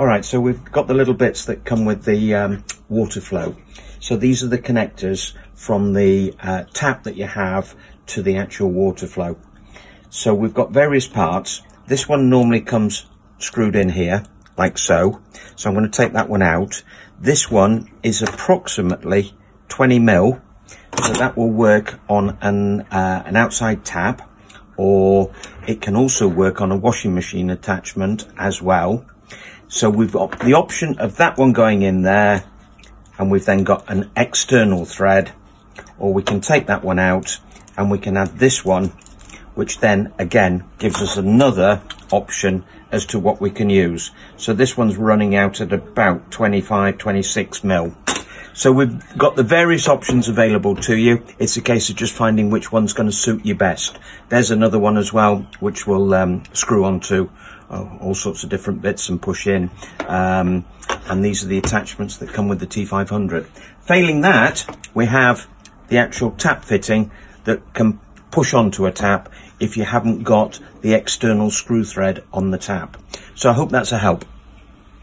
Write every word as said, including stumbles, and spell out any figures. All right, so we've got the little bits that come with the um, water flow. So these are the connectors from the uh, tap that you have to the actual water flow. So we've got various parts. This one normally comes screwed in here, like so. So I'm going to take that one out. This one is approximately twenty mil, so that will work on an, uh, an outside tap, or it can also work on a washing machine attachment as well. So we've got the option of that one going in there, and we've then got an external thread, or we can take that one out and we can add this one, which then again gives us another option as to what we can use. So this one's running out at about twenty-five, twenty-six mil. So we've got the various options available to you. It's a case of just finding which one's going to suit you best. There's another one as well, which will um, screw onto oh, all sorts of different bits and push in. Um, and these are the attachments that come with the T five hundred. Failing that, we have the actual tap fitting that can push onto a tap if you haven't got the external screw thread on the tap. So I hope that's a help.